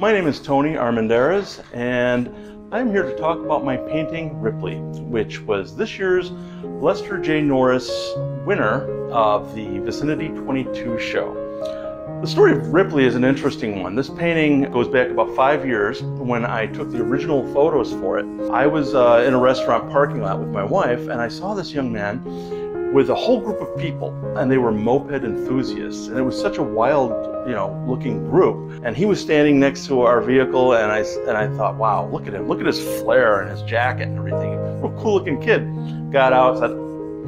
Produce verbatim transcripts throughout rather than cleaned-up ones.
My name is Tony Armendariz, and I'm here to talk about my painting Ripley, which was this year's Lester J. Norris winner of the Vicinity twenty-two show. The story of Ripley is an interesting one. This painting goes back about five years when I took the original photos for it. I was uh, in a restaurant parking lot with my wife, and I saw this young man with a whole group of people, and they were moped enthusiasts, and it was such a wild, you know, looking group. And he was standing next to our vehicle, and I, and I thought, wow, look at him. Look at his flare and his jacket and everything. Real cool looking kid. Got out, said,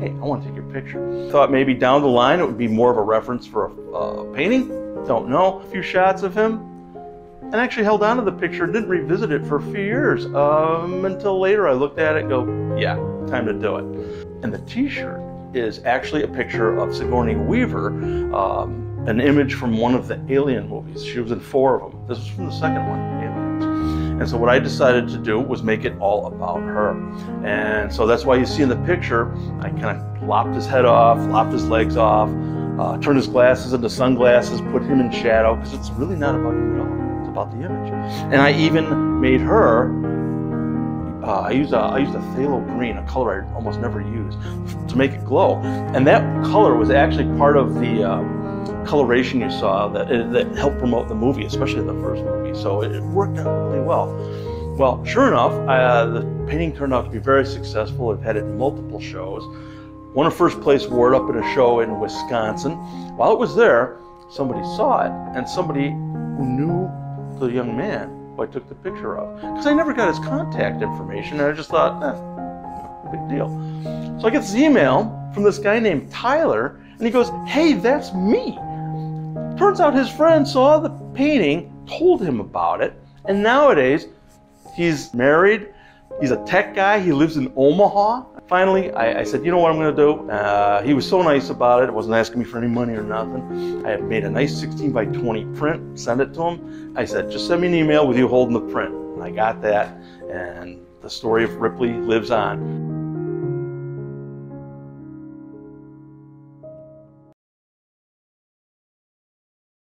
hey, I want to take your picture. Thought maybe down the line it would be more of a reference for a uh, painting. Don't know. A few shots of him, and actually held on to the picture. Didn't revisit it for a few years um, until later I looked at it and go, yeah, time to do it. And the t-shirt is actually a picture of Sigourney Weaver, um, an image from one of the Alien movies. She was in four of them. This was from the second one, Aliens. And so what I decided to do was make it all about her. And so that's why you see in the picture, I kind of lopped his head off, lopped his legs off, uh, turned his glasses into sunglasses, put him in shadow, because it's really not about you at all. It's about the image. And I even made her Uh, I used a, I used a phthalo green, a color I almost never use, to make it glow. And that color was actually part of the um, coloration you saw that, it, that helped promote the movie, especially the first movie. So it, it worked out really well. Well, sure enough, uh, the painting turned out to be very successful. I've had it in multiple shows. Won a first place award up at a show in Wisconsin. While it was there, somebody saw it, and somebody who knew the young man I took the picture of, because I never got his contact information, and I just thought, eh, no big deal. So I get this email from this guy named Tyler, and he goes, hey, that's me. Turns out his friend saw the painting, told him about it, and nowadays he's married, he's a tech guy, he lives in Omaha. Finally, I, I said, you know what I'm going to do? Uh, he was so nice about it. It wasn't asking me for any money or nothing. I had made a nice sixteen by twenty print, sent it to him. I said, just send me an email with you holding the print. And I got that, and the story of Ripley lives on.